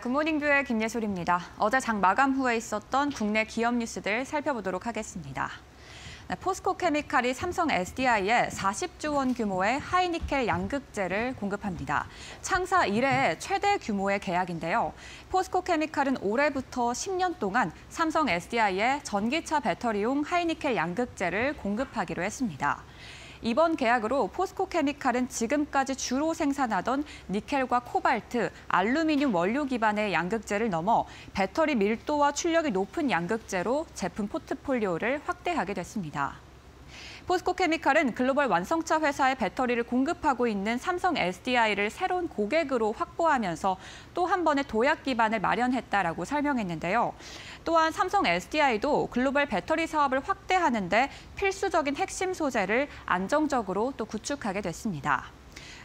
굿모닝뷰의 김예솔입니다. 어제 장 마감 후에 있었던 국내 기업 뉴스들 살펴보도록 하겠습니다. 포스코 케미칼이 삼성 SDI에 40조 원 규모의 하이니켈 양극재를 공급합니다. 창사 이래 최대 규모의 계약인데요. 포스코 케미칼은 올해부터 10년 동안 삼성 SDI에 전기차 배터리용 하이니켈 양극재를 공급하기로 했습니다. 이번 계약으로 포스코 케미칼은 지금까지 주로 생산하던 니켈과 코발트, 알루미늄 원료 기반의 양극재를 넘어 배터리 밀도와 출력이 높은 양극재로 제품 포트폴리오를 확대하게 됐습니다. 포스코 케미칼은 글로벌 완성차 회사의 배터리를 공급하고 있는 삼성 SDI를 새로운 고객으로 확보하면서 또 한 번의 도약 기반을 마련했다라고 설명했는데요. 또한 삼성 SDI도 글로벌 배터리 사업을 확대하는 데 필수적인 핵심 소재를 안정적으로 또 구축하게 됐습니다.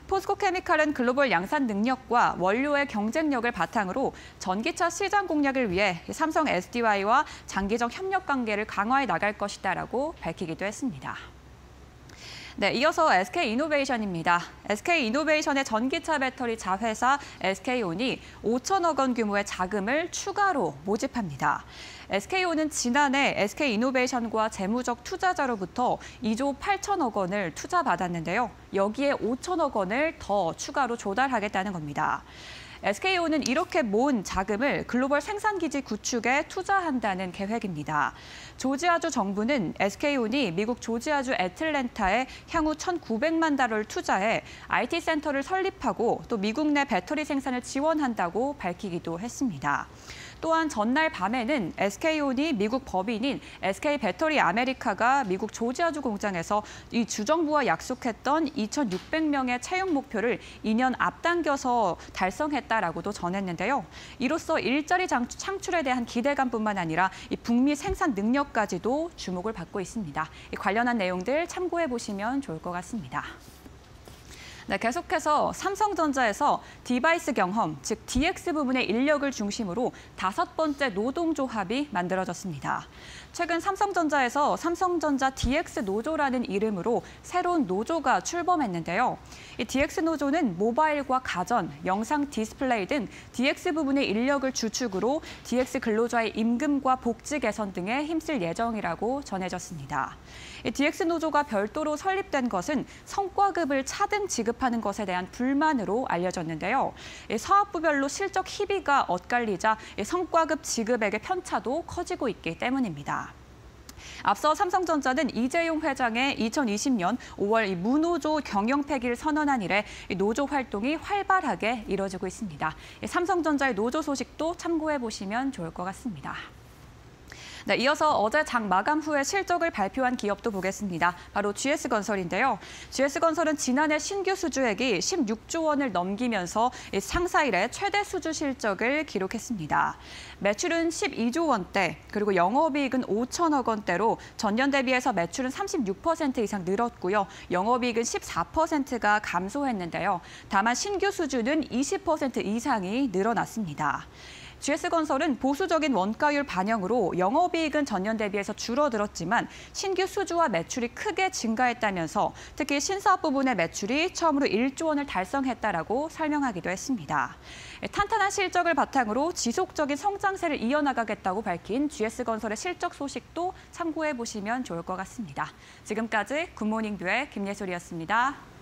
포스코 케미칼은 글로벌 양산 능력과 원료의 경쟁력을 바탕으로 전기차 시장 공략을 위해 삼성 SDI와 장기적 협력 관계를 강화해 나갈 것이다라고 밝히기도 했습니다. 네, 이어서 SK이노베이션입니다. SK이노베이션의 전기차 배터리 자회사 SK온이 5천억 원 규모의 자금을 추가로 모집합니다. SK온은 지난해 SK이노베이션과 재무적 투자자로부터 2조 8천억 원을 투자받았는데요. 여기에 5천억 원을 더 추가로 조달하겠다는 겁니다. SK온은 이렇게 모은 자금을 글로벌 생산기지 구축에 투자한다는 계획입니다. 조지아주 정부는 SK온이 미국 조지아주 애틀랜타에 향후 1,900만 달러를 투자해 IT 센터를 설립하고 또 미국 내 배터리 생산을 지원한다고 밝히기도 했습니다. 또한 전날 밤에는 SK온이 미국 법인인 SK 배터리 아메리카가 미국 조지아주 공장에서 이 주정부와 약속했던 2,600명의 채용 목표를 2년 앞당겨서 달성했다라고도 전했는데요. 이로써 일자리 창출에 대한 기대감뿐만 아니라 이 북미 생산 능력까지도 주목을 받고 있습니다. 관련한 내용들 참고해 보시면 좋을 것 같습니다. 네, 계속해서 삼성전자에서 디바이스 경험, 즉 DX 부문의 인력을 중심으로 5번째 노동조합이 만들어졌습니다. 최근 삼성전자에서 삼성전자 DX 노조라는 이름으로 새로운 노조가 출범했는데요. 이 DX 노조는 모바일과 가전, 영상 디스플레이 등 DX 부문의 인력을 주축으로 DX 근로자의 임금과 복지 개선 등에 힘쓸 예정이라고 전해졌습니다. 이 DX 노조가 별도로 설립된 것은 성과급을 차등 지급 하는 것에 대한 불만으로 알려졌는데요. 사업부별로 실적 희비가 엇갈리자 성과급 지급액의 편차도 커지고 있기 때문입니다. 앞서 삼성전자는 이재용 회장의 2020년 5월 무노조 경영 폐기를 선언한 이래 노조 활동이 활발하게 이뤄지고 있습니다. 삼성전자의 노조 소식도 참고해 보시면 좋을 것 같습니다. 네, 이어서 어제 장 마감 후에 실적을 발표한 기업도 보겠습니다. 바로 GS건설인데요. GS건설은 지난해 신규 수주액이 16조 원을 넘기면서 창사 이래 최대 수주 실적을 기록했습니다. 매출은 12조 원대, 그리고 영업이익은 5천억 원대로 전년 대비해서 매출은 36% 이상 늘었고요. 영업이익은 14%가 감소했는데요. 다만 신규 수주는 20% 이상이 늘어났습니다. GS건설은 보수적인 원가율 반영으로 영업이익은 전년 대비해서 줄어들었지만 신규 수주와 매출이 크게 증가했다면서 특히 신사업 부분의 매출이 처음으로 1조 원을 달성했다라고 설명하기도 했습니다. 탄탄한 실적을 바탕으로 지속적인 성장세를 이어나가겠다고 밝힌 GS건설의 실적 소식도 참고해 보시면 좋을 것 같습니다. 지금까지 굿모닝뷰의 김예솔이었습니다.